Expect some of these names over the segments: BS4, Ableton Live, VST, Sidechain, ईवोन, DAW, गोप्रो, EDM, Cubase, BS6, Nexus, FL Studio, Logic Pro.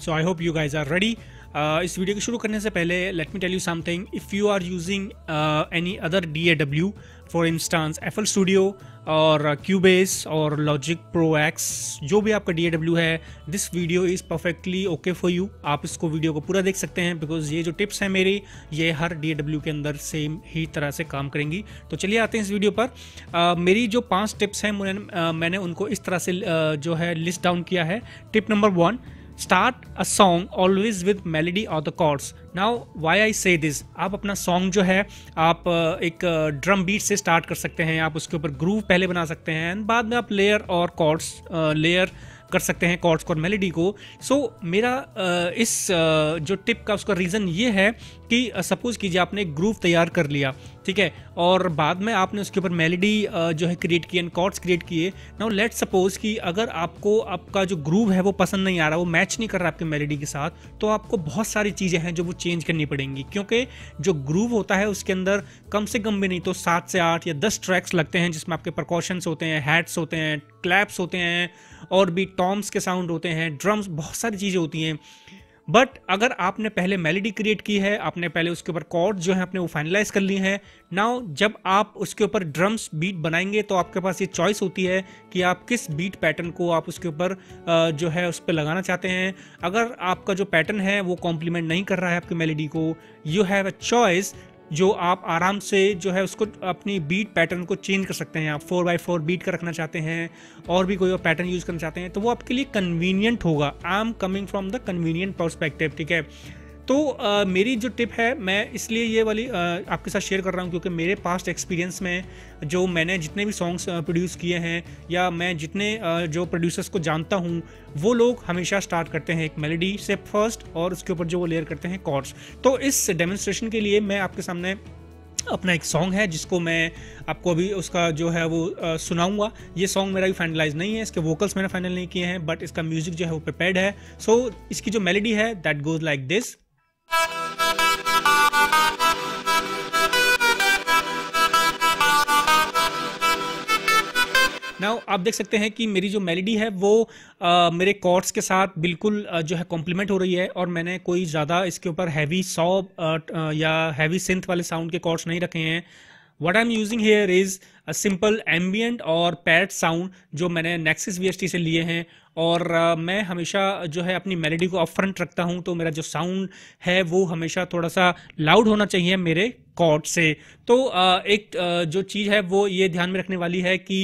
So I hope you guys are ready. इस video को शुरू करने से पहले let me tell you something. If you are using any other DAW, for instance FL Studio और Cubase और Logic Pro X, जो भी आपका DAW है, this video is perfectly okay for you. आप इसको वीडियो को पूरा देख सकते हैं because ये जो टिप्स हैं मेरी, ये हर DAW के अंदर सेम ही तरह से काम करेंगी. तो चलिए आते हैं इस वीडियो पर. मेरी जो 5 टिप्स हैं मैंने उनको इस तरह से जो है लिस्ट डाउन किया है. Tip number 1, Start a song always with melody or the chords. Now why I say this? आप अपना song जो है आप एक drum beat से start कर सकते हैं. आप उसके ऊपर groove पहले बना सकते हैं, बाद में आप layer और chords layer कर सकते हैं, chords को और melody को. So मेरा इस जो tip का उसका reason ये है कि suppose कीजिए आपने एक groove तैयार कर लिया, ठीक है, और बाद में आपने उसके ऊपर melody जो है create की and chords create किए. Now let's suppose कि अगर आपको आपका जो groove है वो पसंद नहीं आ रहा, वो मैच नहीं कर रहा आपके melody के साथ, तो आपको बहुत सारी चीज़ें हैं जो वो चेंज करनी पड़ेंगी, क्योंकि जो ग्रूव होता है उसके अंदर कम से कम भी नहीं तो 7 से 8 या 10 ट्रैक्स लगते हैं, जिसमें आपके परकॉशंस होते हैं, हैट्स होते हैं, क्लैप्स होते हैं, और भी टॉम्स के साउंड होते हैं, ड्रम्स, बहुत सारी चीज़ें होती हैं. बट अगर आपने पहले मेलोडी क्रिएट की है, आपने पहले उसके ऊपर कॉर्ड जो है आपने वो फाइनलाइज कर लिए हैं, नाउ जब आप उसके ऊपर ड्रम्स बीट बनाएंगे तो आपके पास ये चॉइस होती है कि आप किस बीट पैटर्न को आप उसके ऊपर जो है उस पर लगाना चाहते हैं. अगर आपका जो पैटर्न है वो कॉम्प्लीमेंट नहीं कर रहा है आपकी मेलोडी को, यू हैव अ चॉइस जो आप आराम से जो है उसको अपनी बीट पैटर्न को चेंज कर सकते हैं. आप 4x4 बीट का रखना चाहते हैं और भी कोई और पैटर्न यूज़ करना चाहते हैं तो वो आपके लिए कन्वीनियंट होगा. I am coming from the convenient perspective, ठीक है. तो मेरी जो टिप है मैं इसलिए ये वाली आपके साथ शेयर कर रहा हूँ क्योंकि मेरे पास्ट एक्सपीरियंस में जो मैंने जितने भी सॉन्ग्स प्रोड्यूस किए हैं या मैं जितने जो प्रोड्यूसर्स को जानता हूँ, वो लोग हमेशा स्टार्ट करते हैं एक मेलोडी से फर्स्ट और उसके ऊपर जो वो लेयर करते हैं कॉर्ड्स. तो इस डेमोन्स्ट्रेशन के लिए मैं आपके सामने अपना एक सॉन्ग है जिसको मैं आपको अभी उसका जो है वो सुनाऊंगा. ये सॉन्ग मेरा भी फाइनलाइज नहीं है, इसके वोकल्स मैंने फाइनल नहीं किए हैं, बट इसका म्यूज़िक जो है वो प्रिपेयर्ड है. सो इसकी जो मेलोडी है that goes like this. Now आप देख सकते हैं कि मेरी जो मेलोडी है वो मेरे कॉर्ड्स के साथ बिल्कुल जो है कॉम्प्लीमेंट हो रही है और मैंने कोई ज़्यादा इसके ऊपर हैवी सॉब या हैवी सिंथ वाले साउंड के कॉर्ड्स नहीं रखे हैं. What I'm using here is a simple ambient और पैड साउंड जो मैंने Nexus VST से लिए हैं और मैं हमेशा जो है अपनी मेलोडी को अपफ्रंट रखता हूं, तो मेरा जो साउंड है वो हमेशा थोड़ा सा लाउड होना चाहिए मेरे कॉर्ड से. तो एक जो चीज़ है वो ये ध्यान में रखने वाली है कि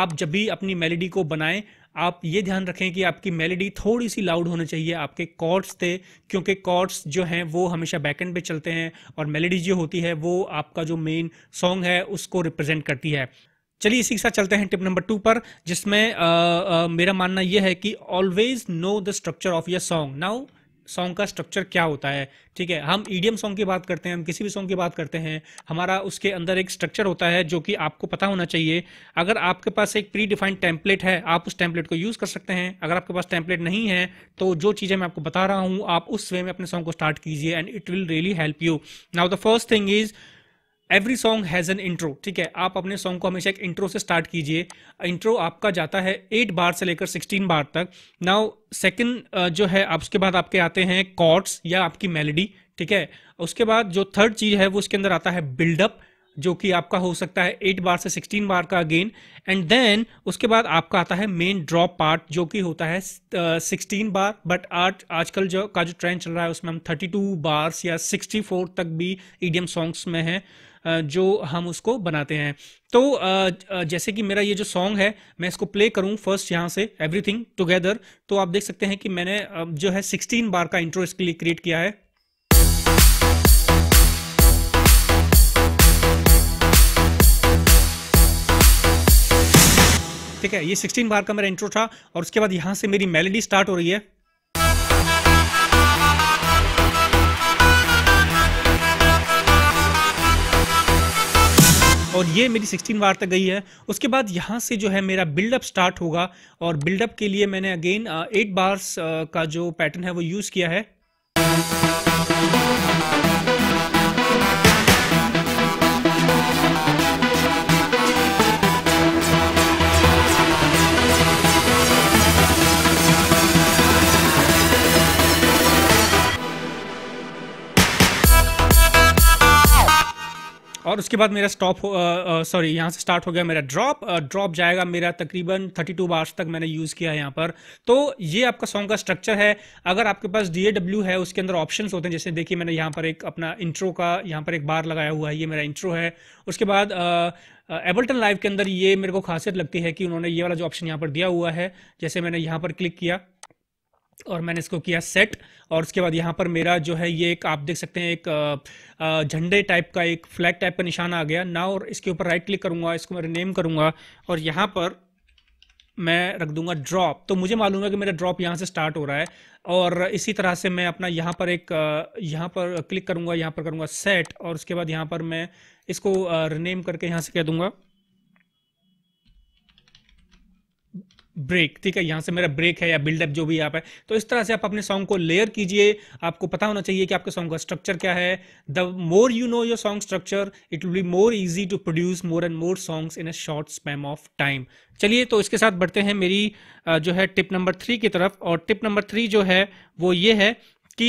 आप जब भी अपनी मेलोडी को बनाएं आप ये ध्यान रखें कि आपकी मेलोडी थोड़ी सी लाउड होनी चाहिए आपके कॉर्ड्स से, क्योंकि कॉर्ड्स जो हैं वो हमेशा बैकएंड पे चलते हैं और मेलोडी जो होती है वो आपका जो मेन सॉन्ग है उसको रिप्रेजेंट करती है. चलिए इसी के साथ चलते हैं टिप नंबर 2 पर, जिसमें मेरा मानना ये है कि always know the structure of your song. Now song का स्ट्रक्चर क्या होता है, ठीक है, हम ईडीएम सॉन्ग की बात करते हैं, हम किसी भी सॉन्ग की बात करते हैं, हमारा उसके अंदर एक स्ट्रक्चर होता है जो कि आपको पता होना चाहिए. अगर आपके पास एक प्री डिफाइंड टेम्पलेट है आप उस टेम्पलेट को यूज़ कर सकते हैं. अगर आपके पास टेम्पलेट नहीं है तो जो चीज़ें मैं आपको बता रहा हूँ आप उस वे में अपने सॉन्ग को स्टार्ट कीजिए and it will really help you. Now the first thing is every song has an intro, ठीक है. आप अपने सॉन्ग को हमेशा एक इंट्रो से स्टार्ट कीजिए. इंट्रो आपका जाता है 8 बार से लेकर 16 बार तक. नाउ सेकंड जो है आप उसके बाद आपके आते हैं कॉर्ड्स या आपकी मेलोडी, ठीक है. उसके बाद जो थर्ड चीज़ है वो उसके अंदर आता है बिल्डअप, जो कि आपका हो सकता है 8 बार से 16 बार का अगेन. एंड देन उसके बाद आपका आता है मेन ड्रॉप पार्ट जो कि होता है 16 बार, बट आजकल जो का जो ट्रेंड चल रहा है उसमें हम 32 बार्स या 64 तक भी ईडीएम सॉन्ग्स में हैं जो हम उसको बनाते हैं. तो जैसे कि मेरा ये जो सॉन्ग है मैं इसको प्ले करूं फर्स्ट यहाँ से एवरीथिंग टुगेदर, तो आप देख सकते हैं कि मैंने जो है 16 बार का इंट्रो इसके लिए क्रिएट किया है. ठीक है, ये 16 बार का मेरा इंट्रो था और उसके बाद यहाँ से मेरी मेलोडी स्टार्ट हो रही है. और ये मेरी 16 बार तक गई है. उसके बाद यहाँ से जो है मेरा बिल्डअप स्टार्ट होगा और बिल्डअप के लिए मैंने अगेन 8 बार्स का जो पैटर्न है वो यूज़ किया है. और उसके बाद मेरा यहाँ से स्टार्ट हो गया मेरा ड्रॉप जाएगा मेरा तकरीबन 32 बार्स तक मैंने यूज़ किया है यहाँ पर। तो ये आपका सॉन्ग का स्ट्रक्चर है। अगर आपके पास DAW है उसके अंदर ऑप्शंस होते हैं, जैसे देखिए मैंने यहाँ पर एक अपना इंट्रो का यहाँ पर एक बार लगाया हुआ है, ये मेरा इंट्रो है। उसके बाद एबल्टन लाइव के अंदर ये मेरे को खासियत लगती है कि उन्होंने ये वाला जो ऑप्शन यहाँ पर दिया हुआ है, जैसे मैंने यहाँ पर क्लिक किया और मैंने इसको किया सेट, और उसके बाद यहाँ पर मेरा जो है ये एक आप देख सकते हैं एक झंडे टाइप का एक फ्लैग टाइप का निशान आ गया ना। और इसके ऊपर राइट क्लिक करूँगा, इसको मैं रिनेम करूँगा और यहाँ पर मैं रख दूंगा ड्रॉप। तो मुझे मालूम है कि मेरा ड्रॉप यहाँ से स्टार्ट हो रहा है और इसी तरह से मैं अपना यहाँ पर एक यहाँ पर क्लिक करूँगा, यहाँ पर करूँगा सेट और उसके बाद यहाँ पर मैं इसको रिनेम करके यहाँ से कह दूँगा ब्रेक। ठीक है, यहाँ से मेरा ब्रेक है या बिल्डअप जो भी आप है। तो इस तरह से आप अपने सॉन्ग को लेयर कीजिए। आपको पता होना चाहिए कि आपके सॉन्ग का स्ट्रक्चर क्या है। The more you know your song structure it will be more easy to produce more and more songs in a short spam of time. चलिए तो इसके साथ बढ़ते हैं मेरी जो है टिप नंबर 3 की तरफ। और टिप नंबर 3 जो है वो ये है कि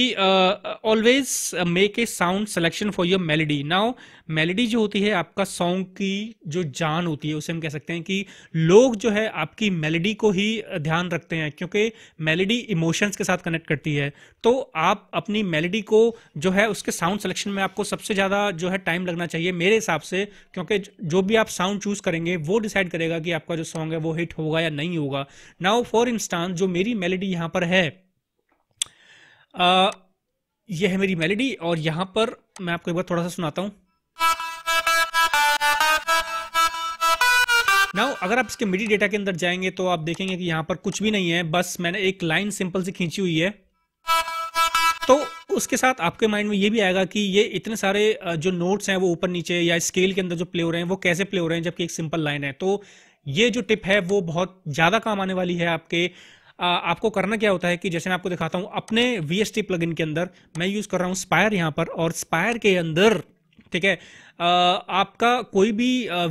always make a sound selection for your melody. Now melody जो होती है आपका सॉन्ग की जो जान होती है, उसे हम कह सकते हैं कि लोग जो है आपकी मेलोडी को ही ध्यान रखते हैं क्योंकि मेलोडी इमोशंस के साथ कनेक्ट करती है। तो आप अपनी मेलोडी को जो है उसके साउंड सिलेक्शन में आपको सबसे ज़्यादा जो है टाइम लगना चाहिए मेरे हिसाब से, क्योंकि जो भी आप साउंड चूज़ करेंगे वो डिसाइड करेगा कि आपका जो सॉन्ग है वो हिट होगा या नहीं होगा। नाउ फॉर इंस्टांस जो मेरी मेलोडी यहाँ पर है, यह है मेरी मेलोडी और यहाँ पर मैं आपको एक बार थोड़ा सा सुनाता हूँ। नाउ अगर आप इसके मिडी डेटा के अंदर जाएंगे तो आप देखेंगे कि यहाँ पर कुछ भी नहीं है, बस मैंने एक लाइन सिंपल से खींची हुई है। तो उसके साथ आपके माइंड में ये भी आएगा कि ये इतने सारे जो नोट्स हैं वो ऊपर नीचे या स्केल के अंदर जो प्ले हो रहे हैं वो कैसे प्ले हो रहे हैं, जबकि एक सिंपल लाइन है। तो ये जो टिप है वो बहुत ज़्यादा काम आने वाली है आपके। आपको करना क्या होता है कि जैसे मैं आपको दिखाता हूँ, अपने VST प्लगइन के अंदर मैं यूज़ कर रहा हूँ स्पायर यहाँ पर, और स्पायर के अंदर ठीक है आपका कोई भी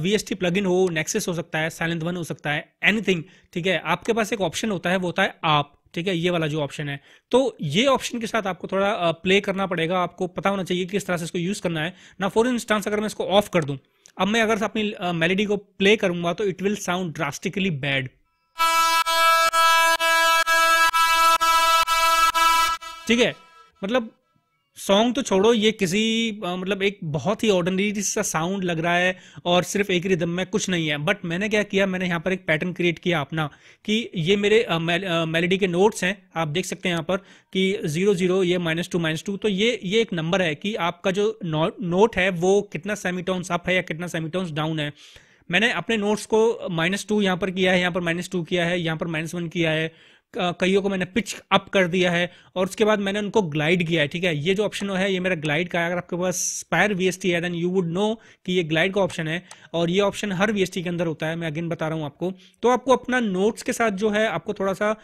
VST प्लगइन हो, नेक्सस हो सकता है, साइलेंट वन हो सकता है, एनीथिंग। ठीक है, आपके पास एक ऑप्शन होता है, वो होता है आप। ठीक है, ये वाला जो ऑप्शन है, तो ये ऑप्शन के साथ आपको थोड़ा प्ले करना पड़ेगा। आपको पता होना चाहिए किस तरह से इसको यूज़ करना है ना। फॉर इंस्टांस अगर मैं इसको ऑफ कर दूँ, अब मैं अगर अपनी मेलोडी को प्ले करूँगा तो it will sound drastically bad. ठीक है, मतलब सॉन्ग तो छोड़ो, ये किसी मतलब एक बहुत ही ऑर्डिनरी सा साउंड लग रहा है और सिर्फ एक रिदम में कुछ नहीं है। बट मैंने क्या किया, मैंने यहाँ पर एक पैटर्न क्रिएट किया अपना कि ये मेरे मेलोडी के नोट्स हैं। आप देख सकते हैं यहाँ पर कि 0 0 ये -2 -2। तो ये एक नंबर है कि आपका जो नोट है वो कितना सेमीटोन्स अप है या कितना सेमीटोन्स डाउन है। मैंने अपने नोट्स को -2 यहाँ पर किया है, यहाँ पर -2 किया है, यहाँ पर -1 किया है, कईयों को मैंने पिच अप कर दिया है और उसके बाद मैंने उनको ग्लाइड किया है। ठीक है, ये जो ऑप्शन है ये मेरा ग्लाइड का है। अगर आपके पास स्पायर VST है देन यू वुड नो कि ये ग्लाइड का ऑप्शन है और ये ऑप्शन हर VST के अंदर होता है, मैं अगेन बता रहा हूँ आपको। तो आपको अपना नोट्स के साथ जो है आपको थोड़ा सा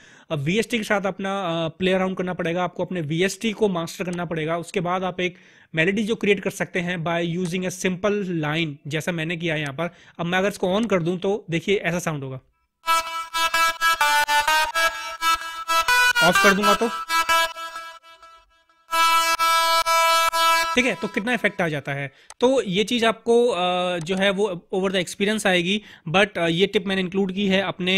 VST के साथ अपना प्ले अराउंड करना पड़ेगा। आपको अपने VST को मास्टर करना पड़ेगा, उसके बाद आप एक मेलोडी जो क्रिएट कर सकते हैं by using a simple line, जैसा मैंने किया है यहाँ पर। अब मैं अगर इसको ऑन कर दूँ तो देखिए ऐसा साउंड होगा, ऑफ कर दूंगा तो ठीक है, तो कितना इफेक्ट आ जाता है। तो ये चीज़ आपको जो है वो ओवर द एक्सपीरियंस आएगी। बट ये टिप मैंने इंक्लूड की है अपने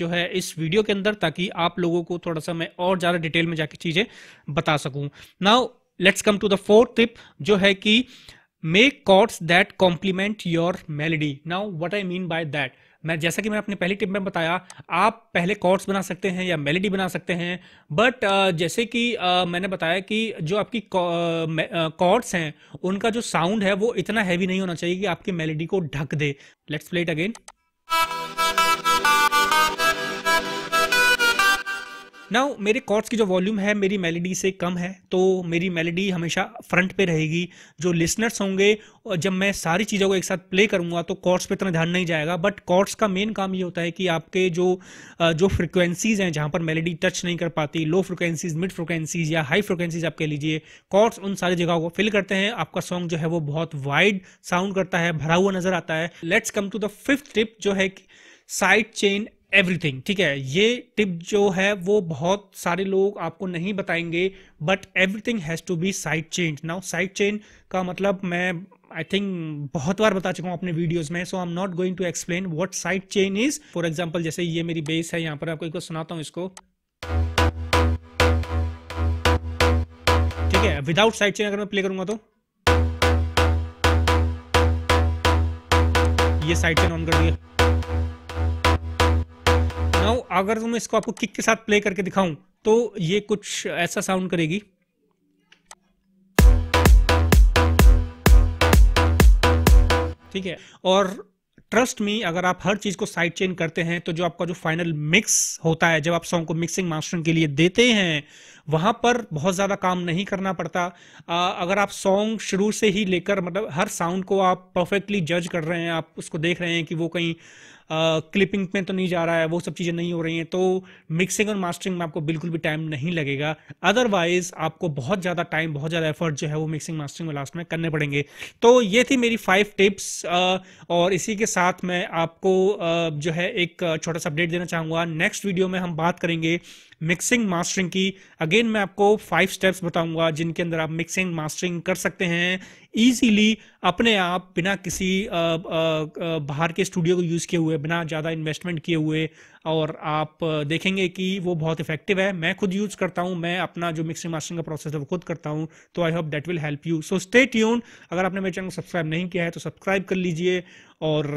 जो है इस वीडियो के अंदर, ताकि आप लोगों को थोड़ा सा मैं और ज़्यादा डिटेल में जाके चीज़ें बता सकूं। Now let's come to the 4th tip जो है कि make chords that complement your melody. Now what I mean by that, मैं जैसा कि मैंने अपने पहली टिप में बताया, आप पहले कॉर्ड्स बना सकते हैं या मेलोडी बना सकते हैं। बट जैसे कि मैंने बताया कि जो आपकी कॉर्ड्स हैं उनका जो साउंड है वो इतना हैवी नहीं होना चाहिए कि आपकी मेलोडी को ढक दे। Let's play it again. Now मेरे कॉर्ड्स की जो वॉल्यूम है मेरी मेलोडी से कम है, तो मेरी मेलोडी हमेशा फ्रंट पे रहेगी। जो लिसनर्स होंगे जब मैं सारी चीज़ों को एक साथ प्ले करूँगा तो कॉर्ड्स पे इतना ध्यान नहीं जाएगा। बट कॉर्ड्स का मेन काम ये होता है कि आपके जो फ्रिक्वेंसीज़ हैं जहाँ पर मेलोडी टच नहीं कर पाती, लो फ्रिक्वेंसीज़, मिड फ्रिक्वेंसीज़ या हाई फ्रिक्वेंसीज़ आप कह लीजिए, कॉर्ड्स उन सारी जगहों को फिल करते हैं। आपका सॉन्ग जो है वो बहुत वाइड साउंड करता है, भरा हुआ नजर आता है। Let's come to the 5th tip जो है कि साइड चेन एवरीथिंग। ठीक है, ये टिप जो है वो बहुत सारे लोग आपको नहीं बताएंगे, but everything has to be side chain. Now side chain का मतलब मैं आई थिंक बहुत बार बता चुका हूँ अपने वीडियोस में, so I am not going to explain what side chain is. For example जैसे ये मेरी बेस है, यहाँ पर आपको एक बार सुनाता हूँ इसको, ठीक है। विदाउट साइड चेन अगर मैं प्ले करूंगा तो ये साइड चेन ऑन कर दिया। नाउ अगर मैं इसको आपको किक के साथ प्ले करके दिखाऊं तो ये कुछ ऐसा साउंड करेगी। ठीक है, और ट्रस्ट मी अगर आप हर चीज को साइड चेन करते हैं तो जो आपका जो फाइनल मिक्स होता है, जब आप सॉन्ग को मिक्सिंग मास्टरिंग के लिए देते हैं, वहां पर बहुत ज्यादा काम नहीं करना पड़ता। अगर आप सॉन्ग शुरू से ही लेकर मतलब हर साउंड को आप परफेक्टली जज कर रहे हैं, आप उसको देख रहे हैं कि वो कहीं क्लिपिंग में तो नहीं जा रहा है, वो सब चीज़ें नहीं हो रही हैं, तो मिक्सिंग और मास्टरिंग में आपको बिल्कुल भी टाइम नहीं लगेगा। अदरवाइज आपको बहुत ज़्यादा टाइम, बहुत ज़्यादा एफर्ट जो है वो मिक्सिंग मास्टरिंग में लास्ट में करने पड़ेंगे। तो ये थी मेरी 5 टिप्स और इसी के साथ मैं आपको जो है एक छोटा सा अपडेट देना चाहूँगा। नेक्स्ट वीडियो में हम बात करेंगे मिक्सिंग मास्टरिंग की। अगेन मैं आपको 5 स्टेप्स बताऊंगा जिनके अंदर आप मिक्सिंग मास्टरिंग कर सकते हैं ईजीली अपने आप, बिना किसी बाहर के स्टूडियो को यूज़ किए हुए, बिना ज़्यादा इन्वेस्टमेंट किए हुए, और आप देखेंगे कि वो बहुत इफेक्टिव है। मैं खुद यूज़ करता हूं, मैं अपना जो मिक्सिंग मास्टरिंग का प्रोसेस है वो खुद करता हूं। तो I hope that will help you. So stay tune. अगर आपने मेरे चैनल को सब्सक्राइब नहीं किया है तो सब्सक्राइब कर लीजिए और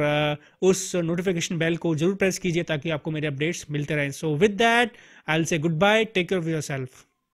उस नोटिफिकेशन बेल को जरूर प्रेस कीजिए ताकि आपको मेरे अपडेट्स मिलते रहें। So with that I will say good bye, take care of yourself.